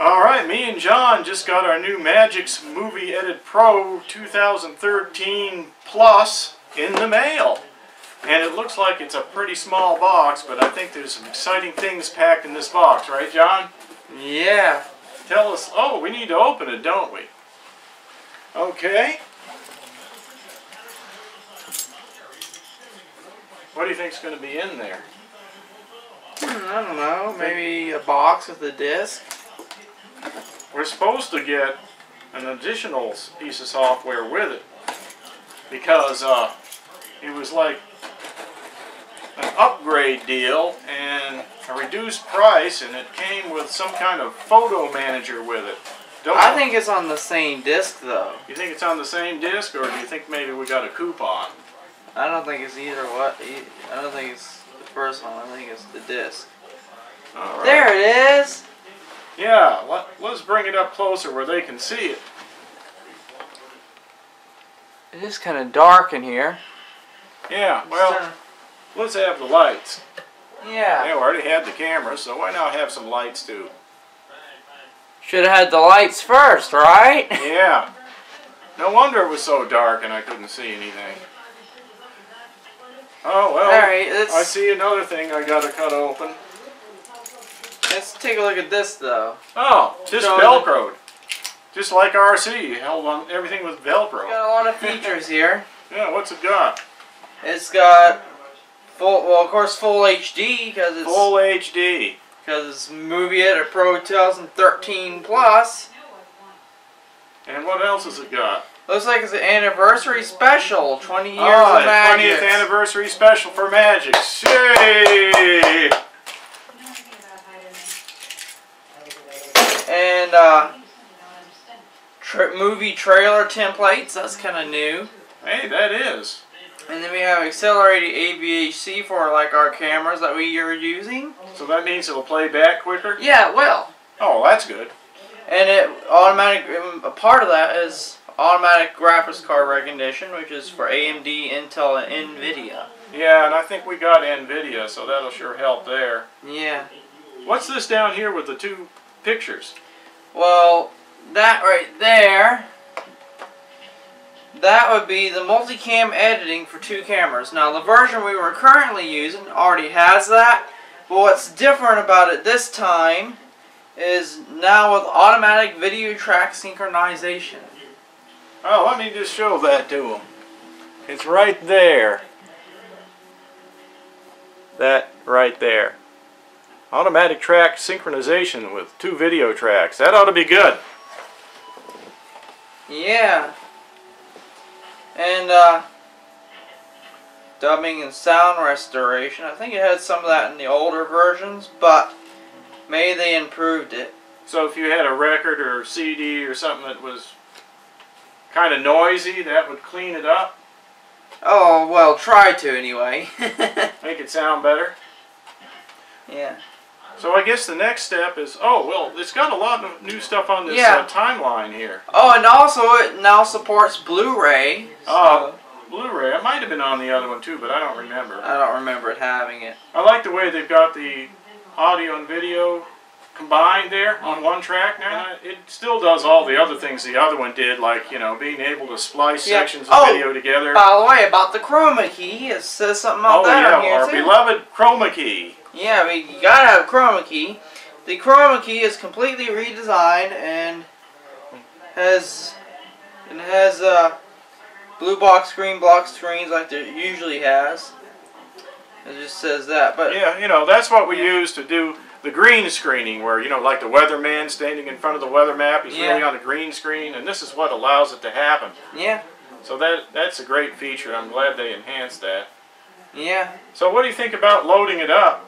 Alright, me and John just got our new Magix Movie Edit Pro 2013 Plus in the mail. And it looks like it's a pretty small box, but I think there's some exciting things packed in this box, right, John? Yeah. Tell us, oh, we need to open it, don't we? Okay. What do you think's going to be in there? I don't know, maybe a box with a disc? We're supposed to get an additional piece of software with it, because it was like an upgrade deal and a reduced price, and it came with some kind of photo manager with it. I think it's on the same disc, though. You think it's on the same disc, or do you think maybe we got a coupon? I don't think it's either. What? I don't think it's the first one. I think it's the disc. All right. There it is. Yeah. Let's bring it up closer where they can see it. It is kind of dark in here. Yeah. Well, let's have the lights. Yeah. Yeah, we already had the camera, so why not have some lights too? Should have had the lights first, right? Yeah. No wonder it was so dark and I couldn't see anything. Oh, well, right, I see another thing I gotta cut open. Let's take a look at this, though. Oh, this Velcroed. Just like RC, held on, everything was Velcro. It's got a lot of features here. Yeah, what's it got? It's got, well, of course, full HD, because it's... Full HD. Because it's Movie Edit Pro 2013 Plus. And what else has it got? Looks like it's an anniversary special. 20 years of Magix. 20th anniversary special for Magix. Yay! And movie trailer templates. That's kind of new. Hey, that is. And then we have accelerated AVHC for like our cameras that we are using. So that means it'll play back quicker? Yeah, it will. Oh, that's good. And a part of that is automatic graphics card recognition, which is for AMD, Intel, and NVIDIA. Yeah, and I think we got NVIDIA, so that'll sure help there. Yeah. What's this down here with the two pictures? Well, that right there, that would be the multicam editing for two cameras. Now, the version we were currently using already has that, but what's different about it this time is now with automatic video track synchronization. Oh, let me just show that to him. It's right there. That right there. Automatic track synchronization with two video tracks. That ought to be good. Yeah. And dubbing and sound restoration. I think it had some of that in the older versions, but maybe they improved it. So if you had a record or CD or something that was kind of noisy, that would clean it up? Oh, well, try to anyway. Make it sound better? Yeah. So I guess the next step is, oh, well, it's got a lot of new stuff on this timeline here. Oh, and also it now supports Blu-ray. Oh, so. Blu-ray. It might have been on the other one too, but I don't remember. I don't remember it having it. I like the way they've got the audio and video combined there on one track now. It still does all the other things the other one did, like, you know, being able to splice sections of video together. By the way, about the chroma key, it says something about that on here, too. Oh, yeah, our beloved chroma key. Yeah, you gotta have chroma key. The chroma key is completely redesigned and has blue box, green box screens like it usually has. It just says that, but yeah, you know, that's what we use to do the green screening, where, you know, like the weatherman standing in front of the weather map, he's really on a green screen, and this is what allows it to happen. Yeah. So that's a great feature. I'm glad they enhanced that. Yeah. So what do you think about loading it up?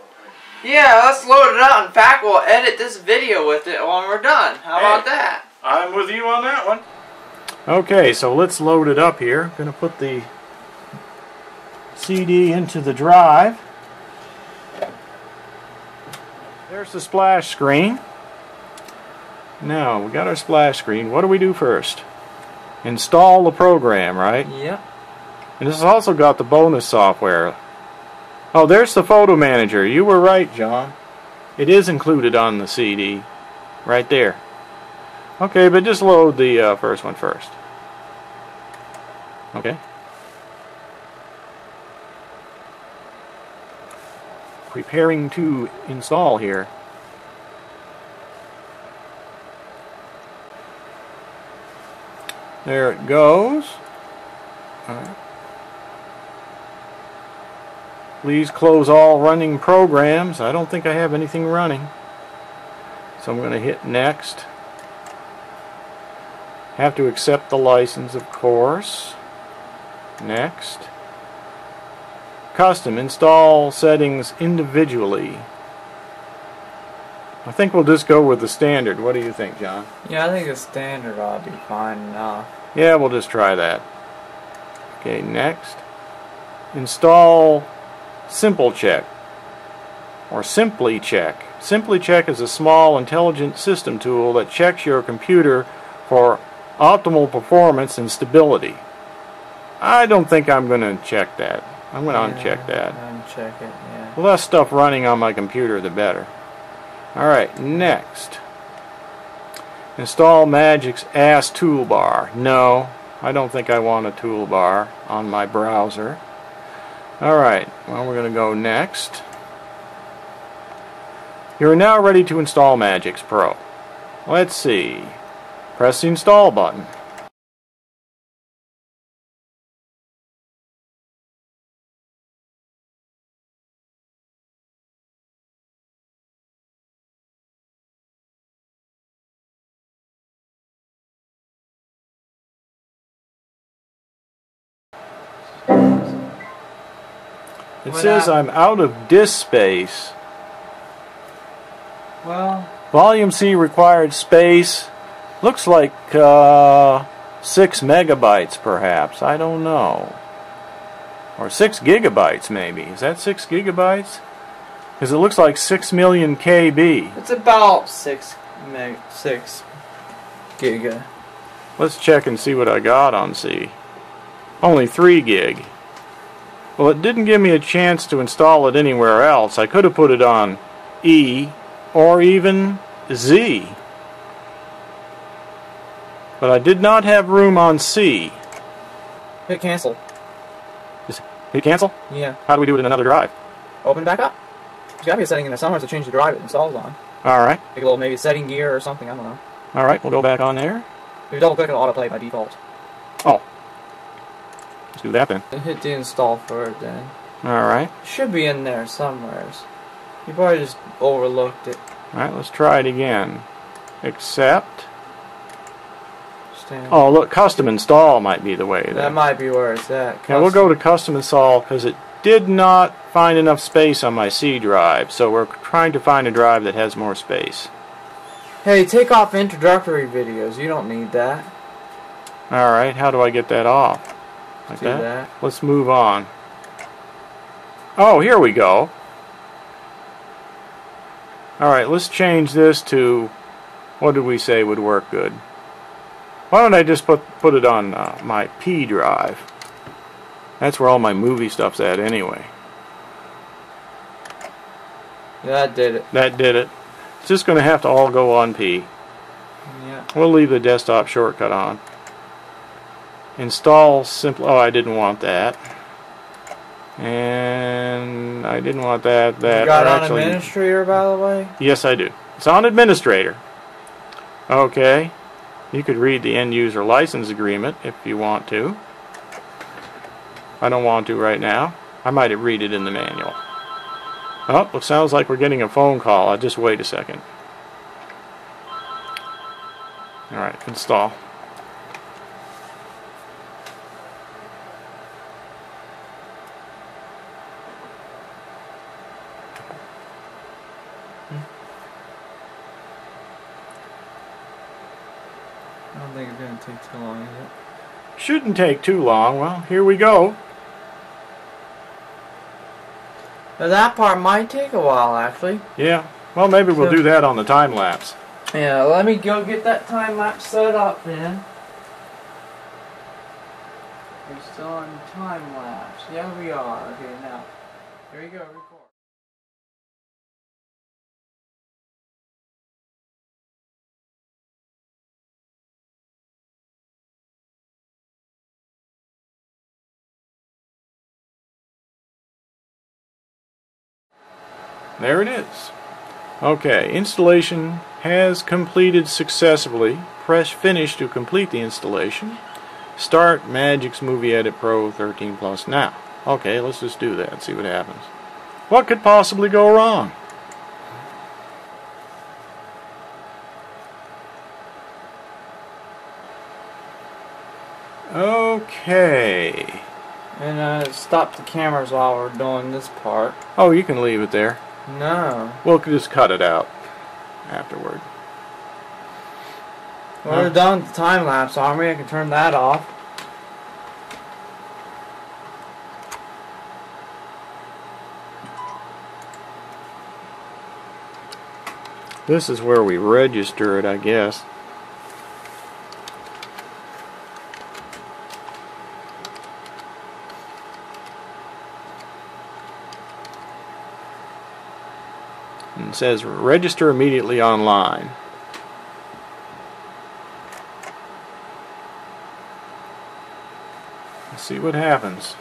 Yeah, let's load it up. In fact, we'll edit this video with it when we're done. How about that? I'm with you on that one. Okay, so let's load it up here. Gonna put the CD into the drive. There's the splash screen. Now, we got our splash screen. What do we do first? Install the program, right? Yep. And this has also got the bonus software. Oh, there's the photo manager. You were right, John. It is included on the CD. Right there. Okay, but just load the first one first. Okay. Preparing to install here. There it goes. All right. Please close all running programs. I don't think I have anything running. So I'm going to hit next. Have to accept the license, of course. Next. Custom. Install settings individually. I think we'll just go with the standard. What do you think, John? Yeah, I think the standard ought to be fine enough. Yeah, we'll just try that. Okay, next. Install Simple Check or Simply Check. Simply Check is a small intelligent system tool that checks your computer for optimal performance and stability. I don't think I'm going to check that. I'm going to uncheck that. Uncheck it, yeah. The less stuff running on my computer, the better. Alright, next. Install Magix Ass Toolbar. No, I don't think I want a toolbar on my browser. Alright, well, we're going to go next. You're now ready to install Magix Pro. Let's see. Press the install button. It says I'm out of disk space. Well, volume C required space. Looks like 6 megabytes, perhaps. I don't know. Or 6 gigabytes, maybe. Is that 6 gigabytes? Because it looks like 6 million KB. It's about 6 giga. Let's check and see what I got on C. Only 3 gig. Well, it didn't give me a chance to install it anywhere else. I could have put it on E or even Z. But I did not have room on C. Hit cancel. Just hit cancel? Yeah. How do we do it in another drive? Open back up. There's got to be a setting in there somewhere to change the drive it installs on. Alright. Like a little maybe setting gear or something, I don't know. Alright, we'll go back on there. If you double click, it'll autoplay by default. Oh. Let's do that then. Hit the install for it then. Alright. Should be in there somewhere. You probably just overlooked it. Alright, let's try it again. Accept. Standard. Oh, look, custom install might be the way. That might be where it's at. Custom. Yeah, we'll go to custom install because it did not find enough space on my C drive. So we're trying to find a drive that has more space. Hey, take off introductory videos. You don't need that. Alright, how do I get that off? Like that. Let's move on. Oh, here we go. Alright, let's change this to what did we say would work good? Why don't I just put it on my P drive? That's where all my movie stuff's at anyway. That did it. That did it. It's just going to have to all go on P. Yeah. We'll leave the desktop shortcut on. Install simple. Oh, I didn't want that, and I didn't want that. That you got on actually administrator, by the way. Yes, I do. It's on administrator. Okay, you could read the end user license agreement if you want to. I don't want to right now. I might have read it in the manual. Oh, it sounds like we're getting a phone call. I'll just wait a second. All right, install. I don't think it's going to take too long, is it? Shouldn't take too long. Well, here we go. Now that part might take a while, actually. Yeah. Well, maybe we'll do that on the time lapse. Yeah, let me go get that time lapse set up then. We're still on time lapse. Yeah, we are. Okay, now. There you go, record. There it is. Okay, installation has completed successfully. Press finish to complete the installation. Start Magix Movie Edit Pro 13 Plus now. Okay, let's just do that and see what happens. What could possibly go wrong? Okay. And stop the cameras while we're doing this part. Oh, you can leave it there. No. We'll just cut it out afterward. Well, we're done with the time lapse, aren't we? I can turn that off. This is where we register it, I guess. And it says register immediately online. Let's see what happens.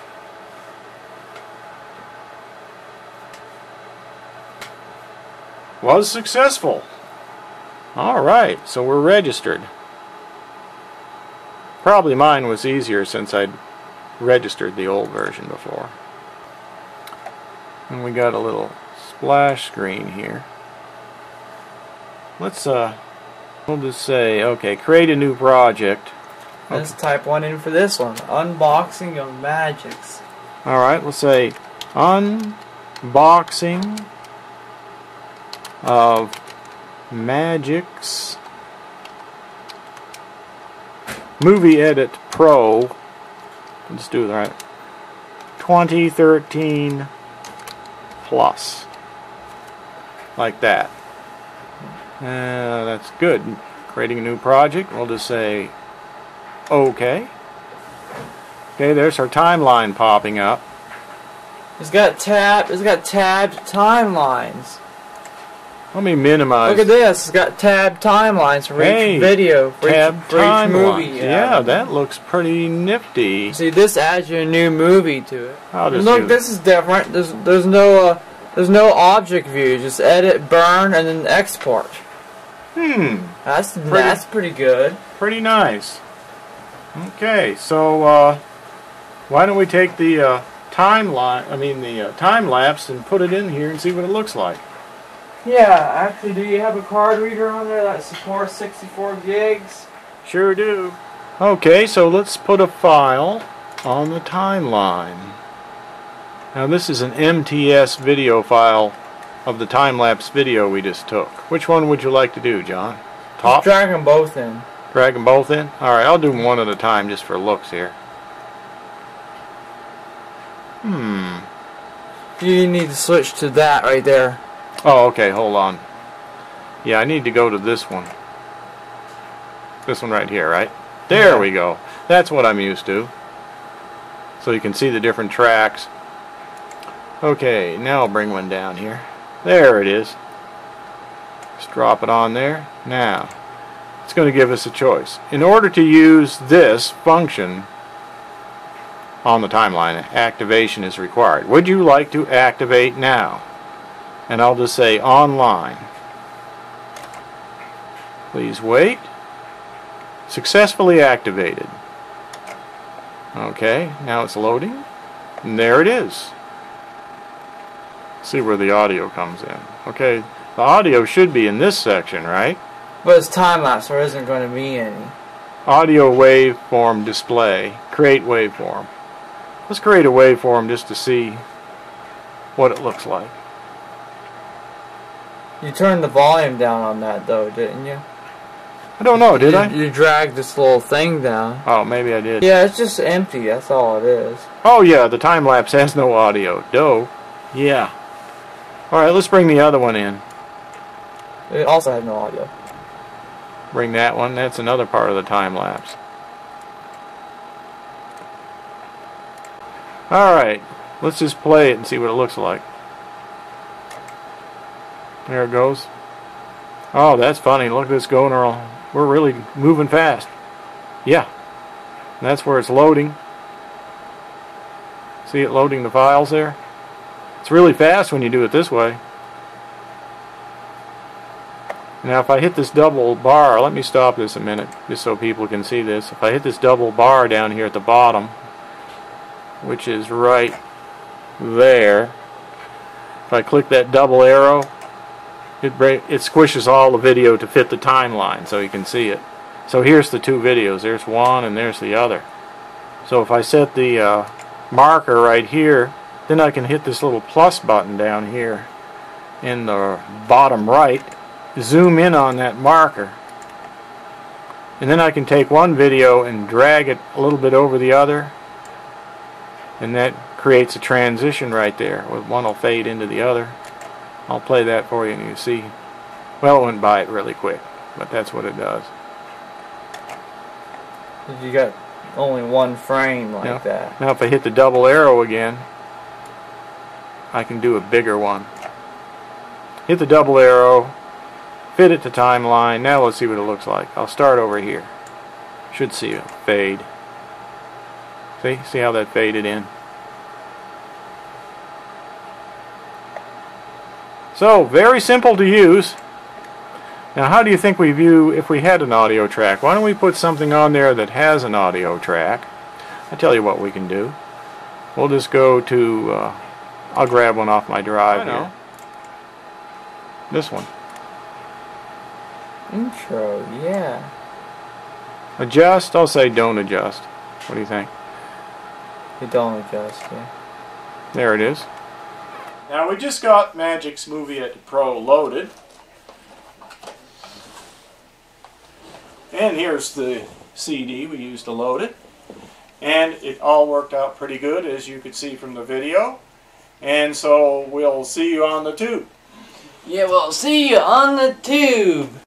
Was successful. Alright, so we're registered. Probably mine was easier since I'd registered the old version before. And we got a little splash screen here. Let's we'll just say, okay, create a new project. Okay. Let's type one in for this one. Unboxing of Magix. Alright, let's say unboxing of Magix Movie Edit Pro. Let's do that. 2013 Plus. Like that. That's good. Creating a new project. We'll just say okay. Okay, there's our timeline popping up. It's got tabbed timelines. Let me minimize. Look at this. It's got tabbed timelines for each video, for each movie. Yeah, that looks pretty nifty. See, this adds your new movie to it. Look, this is different. There's no object view. Just edit, burn, and then export. That's pretty good. Pretty nice. Okay, so why don't we take the time lapse and put it in here and see what it looks like. Yeah, actually, do you have a card reader on there that supports 64 gigs? Sure do. Okay, so let's put a file on the timeline. Now this is an MTS video file of the time-lapse video we just took. Which one would you like to do, John? Top? Just drag them both in. Drag them both in? Alright, I'll do them one at a time just for looks here. You need to switch to that right there. Oh, okay, hold on. Yeah, I need to go to this one. This one right here, right? There we go. That's what I'm used to. So you can see the different tracks. Okay, now I'll bring one down here. There it is. Just drop it on there. Now, it's going to give us a choice. In order to use this function on the timeline, activation is required. Would you like to activate now? And I'll just say online. Please wait. Successfully activated. Okay, now it's loading. And there it is. See where the audio comes in. Okay, the audio should be in this section, right? But it's time-lapse, so there isn't going to be any. Audio waveform display. Create waveform. Let's create a waveform just to see what it looks like. You turned the volume down on that, though, didn't you? I don't know, did I? You dragged this little thing down. Oh, maybe I did. Yeah, it's just empty. That's all it is. Oh, yeah, the time-lapse has no audio. Dope. Yeah. All right, let's bring the other one in. It also had no audio. Bring that one. That's another part of the time-lapse. All right. Let's just play it and see what it looks like. There it goes. Oh, that's funny. Look at this going around. We're really moving fast. Yeah. And that's where it's loading. See it loading the files there? It's really fast when you do it this way. Now if I hit this double bar, let me stop this a minute just so people can see this. If I hit this double bar down here at the bottom, which is right there, if I click that double arrow, it squishes all the video to fit the timeline so you can see it. So here's the two videos. There's one and there's the other. So if I set the marker right here, then I can hit this little plus button down here in the bottom right, zoom in on that marker, and then I can take one video and drag it a little bit over the other, and that creates a transition right there. One will fade into the other. I'll play that for you and you see. Well, it went by it really quick, but that's what it does. You got only one frame like that. Now if I hit the double arrow again, I can do a bigger one. Hit the double arrow, fit it to timeline. Now let's see what it looks like. I'll start over here. Should see it fade. See how that faded in? So, very simple to use. Now, how do you think we view if we had an audio track? Why don't we put something on there that has an audio track? I'll tell you what we can do. We'll just go to, I'll grab one off my drive here. This one. Intro, yeah. Adjust? I'll say don't adjust. What do you think? You don't adjust, yeah. There it is. Now we just got Magix Movie Edit Pro loaded. And here's the CD we used to load it. And it all worked out pretty good, as you could see from the video. And so we'll see you on the tube. Yeah, we'll see you on the tube.